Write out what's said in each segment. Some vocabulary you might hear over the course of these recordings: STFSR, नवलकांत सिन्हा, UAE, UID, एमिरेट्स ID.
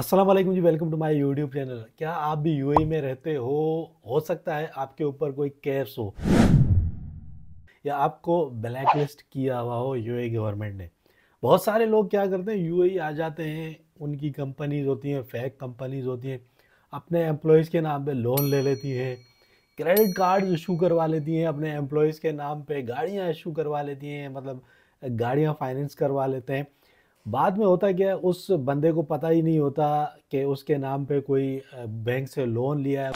अस्सलाम वालेकुम जी, welcome to my YouTube channel. क्या आप भी यूएई में रहते हो सकता है आपके ऊपर कोई केस हो या आपको ब्लैकलिस्ट किया हुआ हो यूएई गवर्नमेंट ने। बहुत सारे लोग क्या करते हैं, यूएई आ जाते हैं, उनकी कंपनीज होती हैं, फेक कंपनीज होती हैं, अपने एम्प्लॉयज़ के नाम पे लोन ले लेती हैं, क्रेडिट कार्ड इशू करवा लेती हैं, अपने एम्प्लॉयज़ के नाम पर गाड़ियाँ इशू करवा लेती हैं, मतलब गाड़ियाँ फाइनेंस करवा लेते हैं। बाद में होता क्या है, उस बंदे को पता ही नहीं होता कि उसके नाम पे कोई बैंक से लोन लिया है,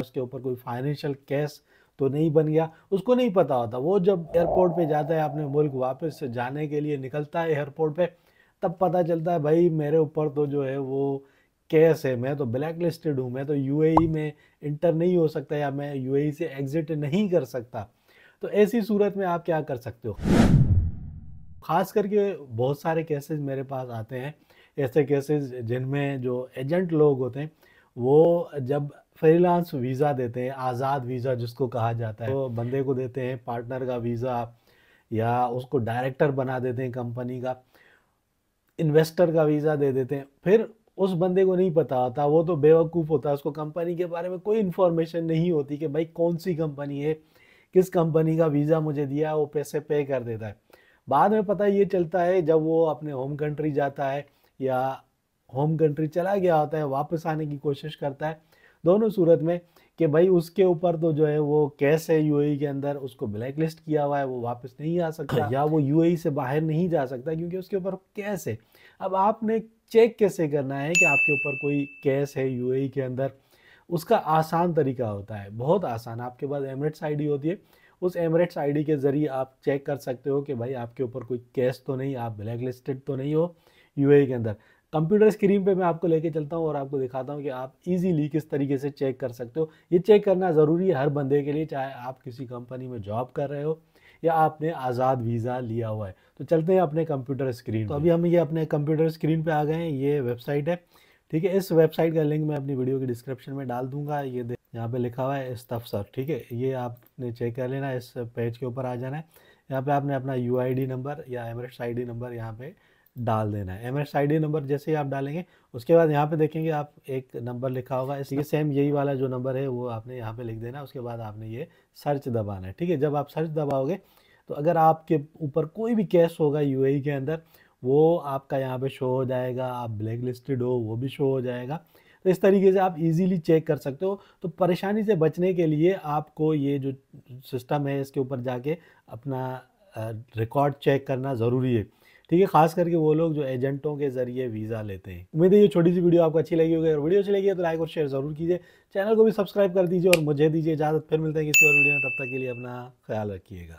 उसके ऊपर कोई फाइनेंशियल केस तो नहीं बन गया, उसको नहीं पता होता। वो जब एयरपोर्ट पे जाता है, अपने मुल्क वापस जाने के लिए निकलता है एयरपोर्ट पे, तब पता चलता है भाई मेरे ऊपर तो जो है वो केस है, मैं तो ब्लैक लिस्टेड हूँ, मैं तो यूएई में इंटर नहीं हो सकता या मैं यूएई से एग्जिट नहीं कर सकता। तो ऐसी सूरत में आप क्या कर सकते हो? ख़ास करके बहुत सारे केसेस मेरे पास आते हैं, ऐसे केसेस जिनमें जो एजेंट लोग होते हैं वो जब फ्रीलांस वीज़ा देते हैं, आज़ाद वीज़ा जिसको कहा जाता है, तो बंदे को देते हैं पार्टनर का वीज़ा या उसको डायरेक्टर बना देते हैं कंपनी का, इन्वेस्टर का वीज़ा दे देते हैं। फिर उस बंदे को नहीं पता होता, वो तो बेवकूफ़ होता है, उसको कंपनी के बारे में कोई इन्फॉर्मेशन नहीं होती कि भाई कौन सी कंपनी है, किस कंपनी का वीज़ा मुझे दिया, वो पैसे पे कर देता है। बाद में पता ये चलता है जब वो अपने होम कंट्री जाता है या होम कंट्री चला गया होता है, वापस आने की कोशिश करता है, दोनों सूरत में कि भाई उसके ऊपर तो जो है वो केस है यूएई के अंदर, उसको ब्लैक लिस्ट किया हुआ है, वो वापस नहीं आ सकता या वो यूएई से बाहर नहीं जा सकता क्योंकि उसके ऊपर केस है। अब आपने चेक कैसे करना है कि आपके ऊपर कोई केस है यूएई के अंदर? उसका आसान तरीका होता है, बहुत आसान। आपके पास एमिरेट्स ID होती है, उस एमिरेट्स ID के ज़रिए आप चेक कर सकते हो कि भाई आपके ऊपर कोई केस तो नहीं, आप ब्लैक लिस्टेड तो नहीं हो यूएई के अंदर। कंप्यूटर स्क्रीन पे मैं आपको लेके चलता हूँ और आपको दिखाता हूँ कि आप इजीली किस तरीके से चेक कर सकते हो। ये चेक करना ज़रूरी है हर बंदे के लिए, चाहे आप किसी कंपनी में जॉब कर रहे हो या आपने आज़ाद वीज़ा लिया हुआ है। तो चलते हैं अपने कंप्यूटर स्क्रीन। तो अभी हम ये अपने कंप्यूटर स्क्रीन पर आ गए हैं, ये वेबसाइट है, ठीक है। इस वेबसाइट का लिंक मैं अपनी वीडियो के डिस्क्रिप्शन में डाल दूंगा। ये यहाँ पे लिखा हुआ है STFSR, ठीक है, ये आपने चेक कर लेना। इस पेज के ऊपर आ जाना है, यहाँ पे आपने अपना UID नंबर या एमिरेट्स ID नंबर यहाँ पे डाल देना है। एमिरेट्स ID नंबर जैसे ही आप डालेंगे, उसके बाद यहाँ पे देखेंगे आप एक नंबर लिखा होगा, इसके सेम यही वाला जो नंबर है वो आपने यहाँ पे लिख देना। उसके बाद आपने ये सर्च दबाना है, ठीक है। जब आप सर्च दबाओगे तो अगर आपके ऊपर कोई भी केस होगा यूएई के अंदर, वो आपका यहाँ पे शो हो जाएगा, आप ब्लैक लिस्टेड हो वो भी शो हो जाएगा। तो इस तरीके से आप इजीली चेक कर सकते हो। तो परेशानी से बचने के लिए आपको ये जो सिस्टम है इसके ऊपर जाके अपना रिकॉर्ड चेक करना ज़रूरी है, ठीक है। ख़ास करके वो लोग जो एजेंटों के ज़रिए वीज़ा लेते हैं। उम्मीद है ये छोटी सी वीडियो आपको अच्छी लगी होगी, और वीडियो अच्छी लगी है तो लाइक और शेयर ज़रूर कीजिए, चैनल को भी सब्सक्राइब कर दीजिए और मुझे दीजिए इजाज़त। फिर मिलते हैं किसी और वीडियो में, तब तक के लिए अपना ख्याल रखिएगा।